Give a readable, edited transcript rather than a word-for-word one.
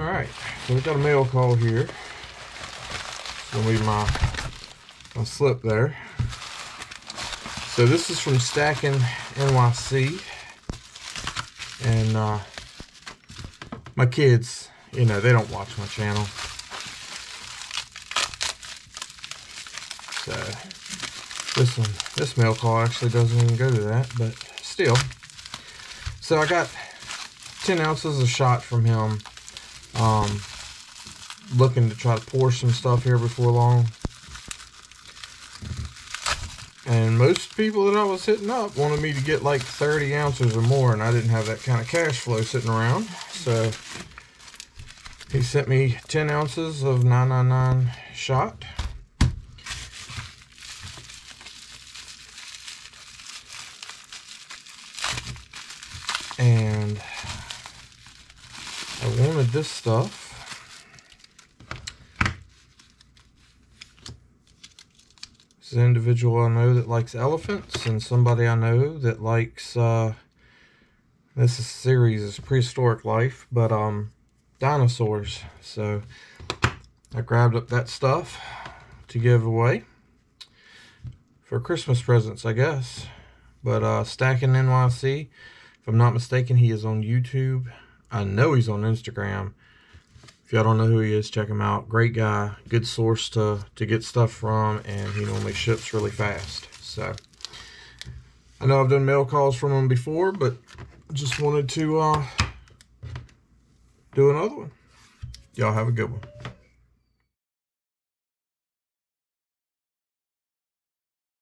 Alright, so we've got a mail call here. It's going to be my slip there. So this is from Stacking NYC. And my kids, you know, they don't watch my channel. So this mail call actually doesn't even go to that, but still. So I got 10 ounces of shot from him. Looking to try to pour some stuff here before long. And most people that I was hitting up wanted me to get like 30 ounces or more, and I didn't have that kind of cash flow sitting around. So he sent me 10 ounces of 999 shot. And I wanted this stuff. This is an individual I know that likes elephants, and somebody I know that likes, this is series is prehistoric life, but dinosaurs. So I grabbed up that stuff to give away for Christmas presents, I guess. But Stacking NYC, if I'm not mistaken, he is on YouTube. I know he's on Instagram. If y'all don't know who he is, check him out. Great guy, good source to get stuff from, and he normally ships really fast. So I know I've done mail calls from him before, but just wanted to do another one. Y'all have a good one.